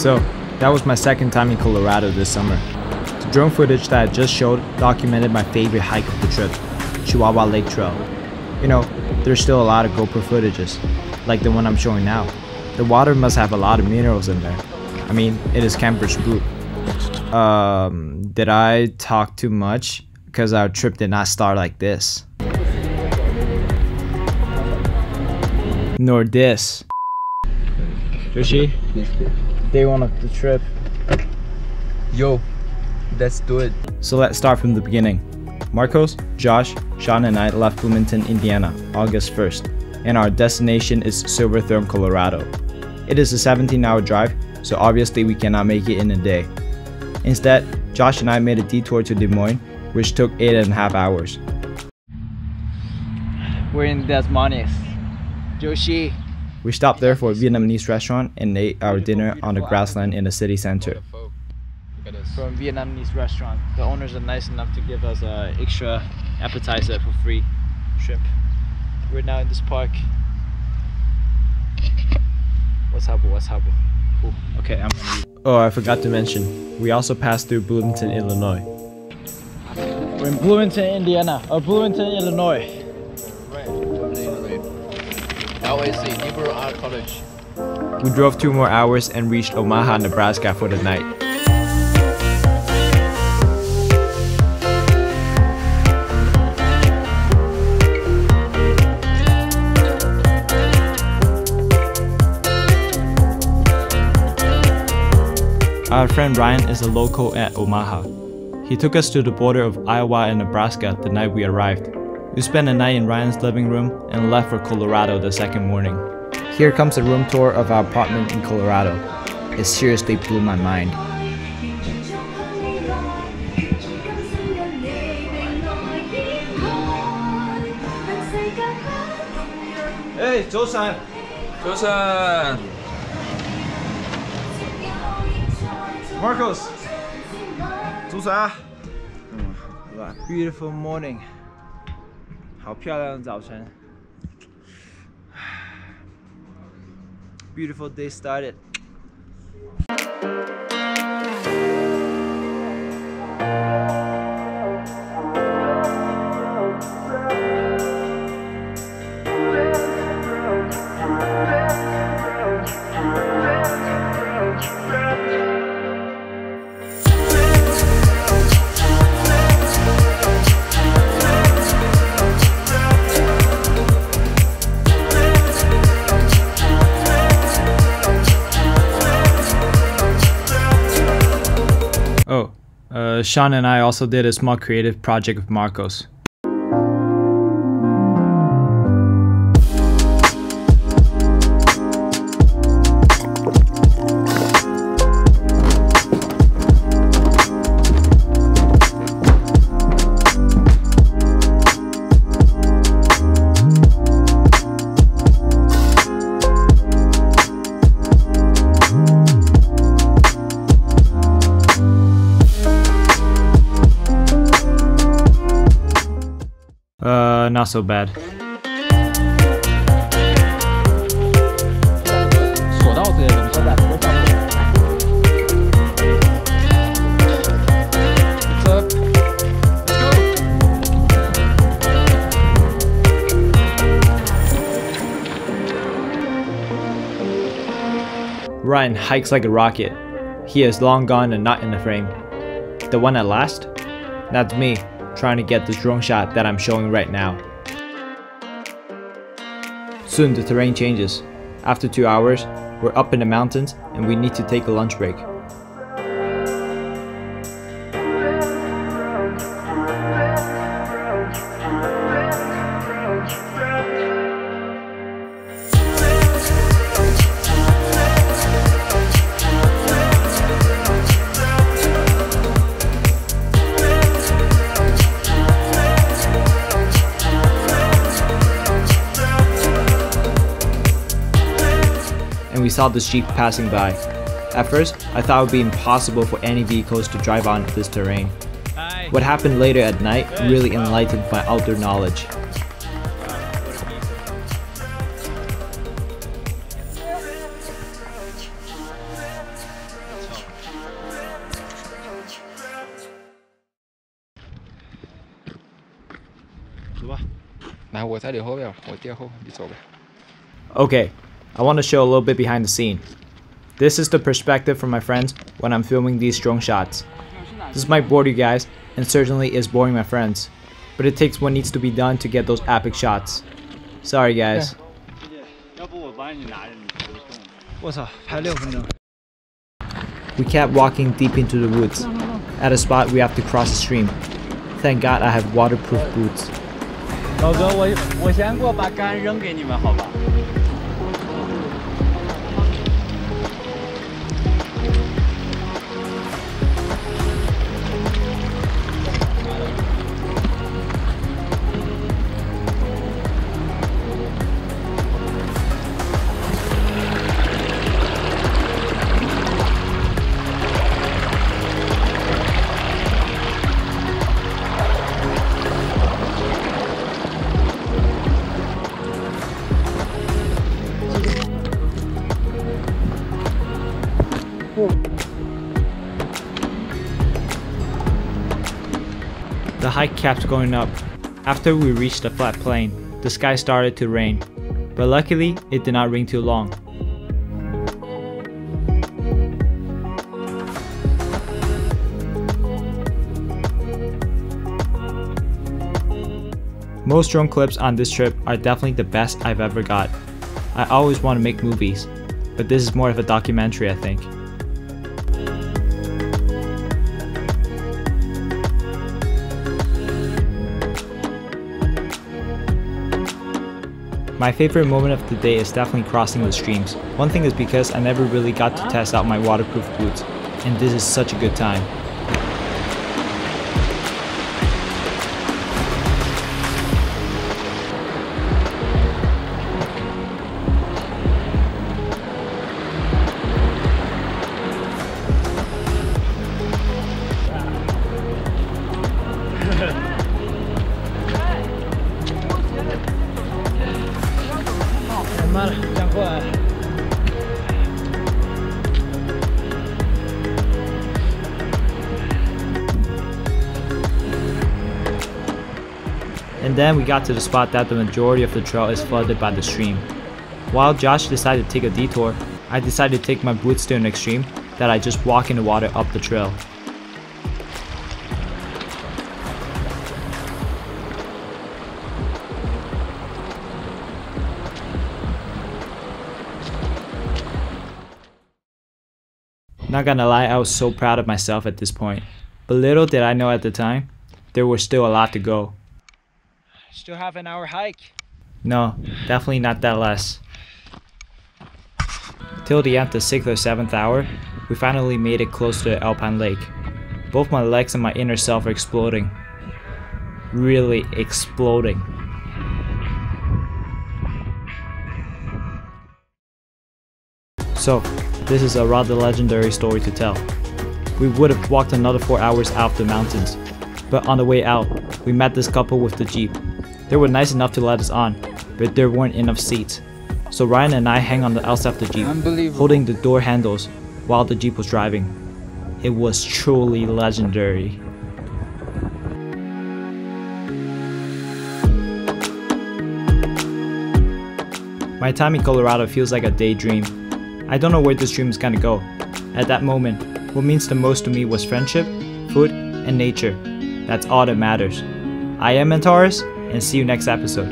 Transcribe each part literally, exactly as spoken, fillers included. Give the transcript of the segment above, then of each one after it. So that was my second time in Colorado this summer. The drone footage that I just showed documented my favorite hike of the trip, Chihuahua Lake Trail. You know, there's still a lot of GoPro footages, like the one I'm showing now. The water must have a lot of minerals in there. I mean, it is Cambridge Blue. Um, did I talk too much? Because our trip did not start like this. Nor this. Joshi, day one of the trip. Yo, let's do it. So let's start from the beginning. Marcos, Josh, Sean and I left Bloomington, Indiana, August first, and our destination is Silverthorne, Colorado. It is a seventeen hour drive, so obviously we cannot make it in a day. Instead, Josh and I made a detour to Des Moines, which took eight and a half hours. We're in Des Moines, Joshi. We stopped there for a Vietnamese restaurant and ate our dinner on the grassland in the city center. From Vietnamese restaurant, the owners are nice enough to give us an extra appetizer for free, shrimp. We're now in this park. What's up? What's up? Ooh, okay, I'm oh, I forgot to mention, we also passed through Bloomington, Illinois. We're in Bloomington, Indiana, or Bloomington, Illinois. Right, L A C, Hebrew Art College. We drove two more hours and reached Omaha, Nebraska for the night. Our friend Ryan is a local at Omaha. He took us to the border of Iowa and Nebraska the night we arrived. We spent the night in Ryan's living room and left for Colorado the second morning. Here comes a room tour of our apartment in Colorado. It seriously blew my mind. Hey, Joseon! Joseon! Marcos! Joseon! Beautiful morning. 好漂亮的早晨. Beautiful day started. Uh, Sean and I also did a small creative project with Marcos. Uh, not so bad. Ryan hikes like a rocket. He is long gone and not in the frame. The one at last? That's me, trying to get this drone shot that I'm showing right now. Soon the terrain changes. After two hours, we're up in the mountains and we need to take a lunch break. We saw this jeep passing by. At first, I thought it would be impossible for any vehicles to drive on this terrain. Hi. What happened later at night really enlightened my outdoor knowledge. Okay, I want to show a little bit behind the scene. This is the perspective from my friends when I'm filming these drone shots. This might bore you guys, and certainly is boring my friends, but it takes what needs to be done to get those epic shots. Sorry guys. We kept walking deep into the woods. At a spot we have to cross the stream. Thank God I have waterproof boots. The hike kept going up. After we reached a flat plain, the sky started to rain, but luckily it did not rain too long. Most drone clips on this trip are definitely the best I've ever got. I always want to make movies, but this is more of a documentary, I think. My favorite moment of the day is definitely crossing the streams. One thing is because I never really got to test out my waterproof boots, and this is such a good time. And then we got to the spot that the majority of the trail is flooded by the stream. While Josh decided to take a detour, I decided to take my boots to an extreme that I just walk in the water up the trail. Not gonna lie, I was so proud of myself at this point, but little did I know at the time, there was still a lot to go. Still have an hour hike? No, definitely not that less. Till the end, the sixth or seventh hour, we finally made it close to Alpine Lake. Both my legs and my inner self are exploding. Really exploding. So, this is a rather legendary story to tell. We would have walked another four hours out of the mountains, but on the way out, we met this couple with the Jeep. They were nice enough to let us on, but there weren't enough seats. So Ryan and I hang on the outside of the Jeep, holding the door handles while the Jeep was driving. It was truly legendary. My time in Colorado feels like a daydream. I don't know where this dream is gonna go. At that moment, what means the most to me was friendship, food, and nature. That's all that matters. I am Antares, and see you next episode.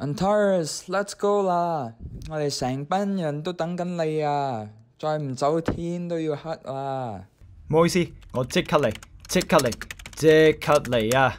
Antares, let's go 啦！我哋成班人都等緊你啊！再唔走天都要黑啦！唔好意思，我即刻嚟，即刻嚟，即刻嚟啊！